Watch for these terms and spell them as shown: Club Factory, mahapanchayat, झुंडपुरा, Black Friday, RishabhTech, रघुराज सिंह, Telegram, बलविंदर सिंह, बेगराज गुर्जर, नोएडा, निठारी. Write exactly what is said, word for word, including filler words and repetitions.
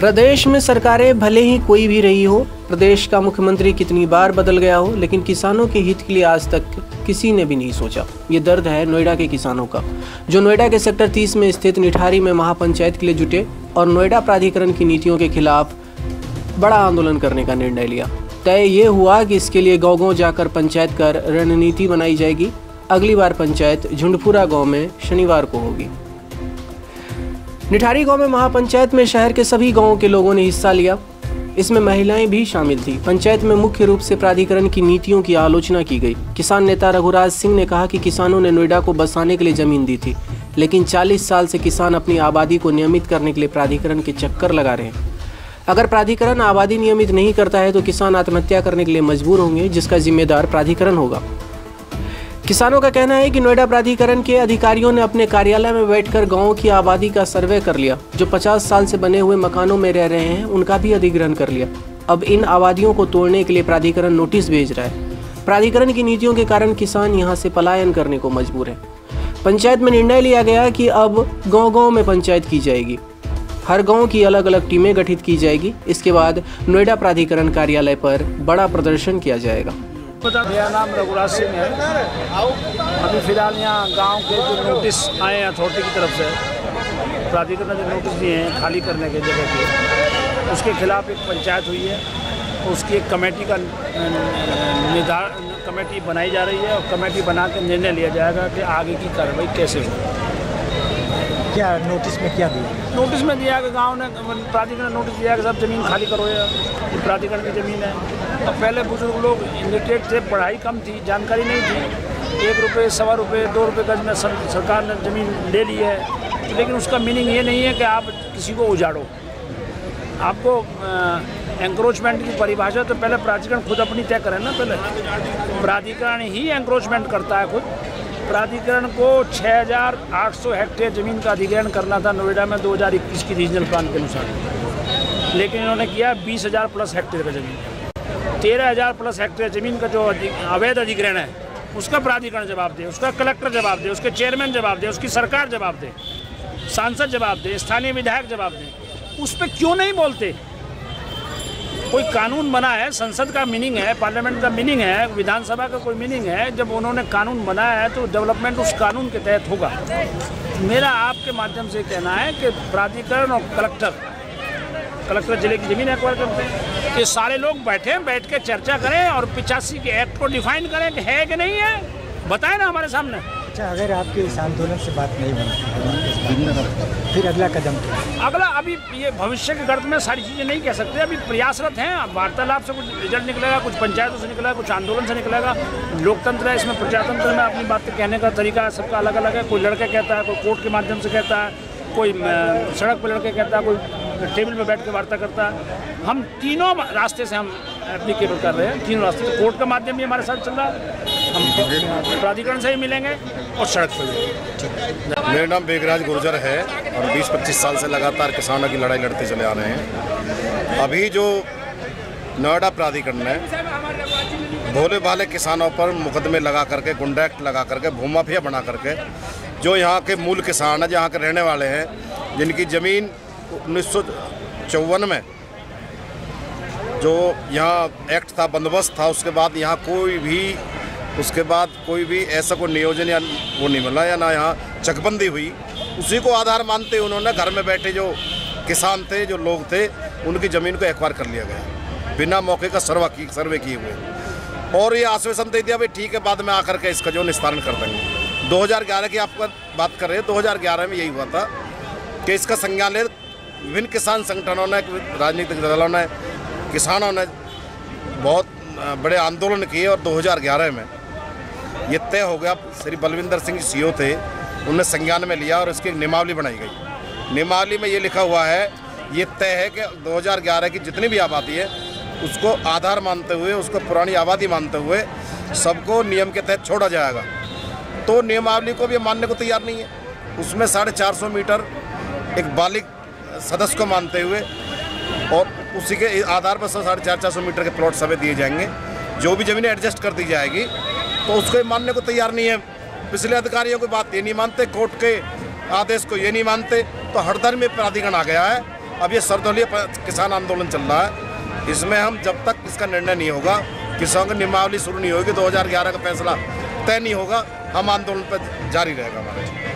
प्रदेश में सरकारें भले ही कोई भी रही हो, प्रदेश का मुख्यमंत्री कितनी बार बदल गया हो, लेकिन किसानों के हित के लिए आज तक किसी ने भी नहीं सोचा। ये दर्द है नोएडा के किसानों का, जो नोएडा के सेक्टर तीस में स्थित निठारी में महापंचायत के लिए जुटे और नोएडा प्राधिकरण की नीतियों के खिलाफ बड़ा आंदोलन करने का निर्णय लिया। तय ये हुआ कि इसके लिए गाँव गाँव जाकर पंचायत कर रणनीति बनाई जाएगी। अगली बार पंचायत झुंडपुरा गाँव में शनिवार को होगी। निठारी गांव में महापंचायत में शहर के सभी गांवों के लोगों ने हिस्सा लिया। इसमें महिलाएं भी शामिल थी। पंचायत में मुख्य रूप से प्राधिकरण की नीतियों की आलोचना की गई। किसान नेता रघुराज सिंह ने कहा कि किसानों ने नोएडा को बसाने के लिए जमीन दी थी, लेकिन चालीस साल से किसान अपनी आबादी को नियमित करने के लिए प्राधिकरण के चक्कर लगा रहे हैं। अगर प्राधिकरण आबादी नियमित नहीं करता है तो किसान आत्महत्या करने के लिए मजबूर होंगे, जिसका जिम्मेदार प्राधिकरण होगा। किसानों का कहना है कि नोएडा प्राधिकरण के अधिकारियों ने अपने कार्यालय में बैठकर गांवों की आबादी का सर्वे कर लिया। जो पचास साल से बने हुए मकानों में रह रहे हैं उनका भी अधिग्रहण कर लिया। अब इन आबादियों को तोड़ने के लिए प्राधिकरण नोटिस भेज रहा है। प्राधिकरण की नीतियों के कारण किसान यहाँ से पलायन करने को मजबूर है। पंचायत में निर्णय लिया गया कि अब गाँव गाँव में पंचायत की जाएगी। हर गाँव की अलग अलग टीमें गठित की जाएगी। इसके बाद नोएडा प्राधिकरण कार्यालय पर बड़ा प्रदर्शन किया जाएगा। मेरा नाम रघुराज सिंह है। अभी फिलहाल यहाँ गांव के जो नोटिस आए हैं अथॉरिटी की तरफ से, प्राधिकरण ने नोटिस दिए हैं खाली करने के जगह के, उसके खिलाफ एक पंचायत हुई है। उसकी एक कमेटी का निर्धारण कमेटी बनाई जा रही है और कमेटी बना के निर्णय लिया जाएगा कि आगे की कार्रवाई कैसे हो। क्या नोटिस में क्या दिया? नोटिस में दिया कि गाँव ने, प्राधिकरण नोटिस दिया कि साहब जमीन खाली करो, ये प्राधिकरण की ज़मीन है। अब पहले बुजुर्ग लोग इलिटरेट थे, पढ़ाई कम थी, जानकारी नहीं थी। एक रुपये, सवा रुपये, दो रुपये गज में सरकार ने ज़मीन ले ली है, लेकिन उसका मीनिंग ये नहीं है कि आप किसी को उजाड़ो। आपको एंक्रोचमेंट की परिभाषा तो पहले प्राधिकरण खुद अपनी तय करें ना। पहले प्राधिकरण ही एंक्रोचमेंट करता है खुद। प्राधिकरण को छः हज़ार आठ सौ हेक्टेयर ज़मीन का अधिग्रहण करना था नोएडा में दो हज़ार इक्कीस की रीजनल प्लान के अनुसार, लेकिन इन्होंने किया बीस हज़ार प्लस हेक्टेयर का ज़मीन। तेरह हज़ार प्लस हेक्टेयर ज़मीन का जो अवैध अधिग्रहण है उसका प्राधिकरण जवाब दे, उसका कलेक्टर जवाब दे, उसके चेयरमैन जवाब दे, उसकी सरकार जवाब दे, सांसद जवाब दे, स्थानीय विधायक जवाब दे। उस पर क्यों नहीं बोलते? कोई कानून बना है, संसद का मीनिंग है, पार्लियामेंट का मीनिंग है, विधानसभा का कोई मीनिंग है। जब उन्होंने कानून बनाया है तो डेवलपमेंट उस कानून के तहत होगा। मेरा आपके माध्यम से कहना है कि प्राधिकरण और कलेक्टर कलेक्टर जिले की ज़मीन एक्वायर करते हैं, ये सारे लोग बैठें, बैठ के चर्चा करें और पिचासी के एक्ट को डिफाइन करें कि है कि नहीं है, बताएं ना हमारे सामने। अच्छा, अगर आपके इस आंदोलन से बात नहीं बनती फिर अगला कदम क्या? अगला, अभी ये भविष्य के गर्द में सारी चीज़ें नहीं कह सकते। अभी प्रयासरत हैं, वार्तालाप से कुछ रिजल्ट निकलेगा, कुछ पंचायतों से निकलेगा, कुछ आंदोलन से निकलेगा। लोकतंत्र है, इसमें प्रजातंत्र में अपनी बात कहने का तरीका सबका अलग अलग है। कोई लड़के कहता है, कोई कोर्ट के माध्यम से कहता है, कोई सड़क पर लड़के कहता है, कोई टेबल पर बैठ के वार्ता करता है। हम तीनों रास्ते से हम एप्लीकेबल कर रहे हैं, तीनों रास्ते से। कोर्ट का माध्यम भी हमारे साथ चल रहा है, हम प्राधिकरण से ही मिलेंगे और सड़क पर भी। मेरा नाम बेगराज गुर्जर है और बीस पच्चीस साल से लगातार किसानों की लड़ाई लड़ते चले आ रहे हैं। अभी जो नोएडा प्राधिकरण है भोले भाले किसानों पर मुकदमे लगा करके, गुंडा एक्ट लगा करके, भूमाफिया बना करके, जो यहाँ के मूल किसान हैं, जहाँ के रहने वाले हैं, जिनकी ज़मीन उन्नीस सौ चौवन में जो यहाँ एक्ट था, बंदोबस्त था, उसके बाद यहाँ कोई भी उसके बाद कोई भी ऐसा कोई नियोजन या वो नहीं मिला, या ना यहाँ चकबंदी हुई। उसी को आधार मानते हुए उन्होंने घर में बैठे जो किसान थे, जो लोग थे, उनकी ज़मीन को एक्वायर कर लिया गया बिना मौके का सर्वा की, सर्वे किए हुए। और ये आश्वासन दे दिया भाई ठीक है बाद में आकर के इसका जो निस्तारण कर देंगे। दो हज़ार ग्यारह की आप बात कर रहे हैं, दो हज़ार ग्यारह में यही हुआ था कि इसका संज्ञान विभिन्न किसान संगठनों ने, राजनीतिक दलों ने, किसानों ने बहुत बड़े आंदोलन किए और दो हज़ार ग्यारह में ये तय हो गया। श्री बलविंदर सिंह सीओ थे, उन्हें संज्ञान में लिया और इसकी एक नियमावली बनाई गई। नियमावली में ये लिखा हुआ है, ये तय है कि दो हज़ार ग्यारह की जितनी भी आबादी है उसको आधार मानते हुए, उसको पुरानी आबादी मानते हुए सबको नियम के तहत छोड़ा जाएगा। तो नियमावली को भी मानने को तैयार नहीं है। उसमें साढ़े चार सौ मीटर एक बालिक सदस्य को मानते हुए और उसी के आधार पर साढ़े चार चार सौ मीटर के प्लॉट सभी दिए जाएंगे। जो भी ज़मीन एडजस्ट कर दी जाएगी तो उसको मानने को तैयार नहीं है। पिछले अधिकारियों की बात ये नहीं मानते, कोर्ट के आदेश को ये नहीं मानते, तो हड़दंग में प्राधिकरण आ गया है। अब ये सर्वदलीय किसान आंदोलन चल रहा है, इसमें हम जब तक इसका निर्णय नहीं होगा, किसानों की नियमावली शुरू नहीं होगी, दो हज़ार ग्यारह का फैसला तय नहीं होगा, हम आंदोलन पर जारी रहेगा हमारे।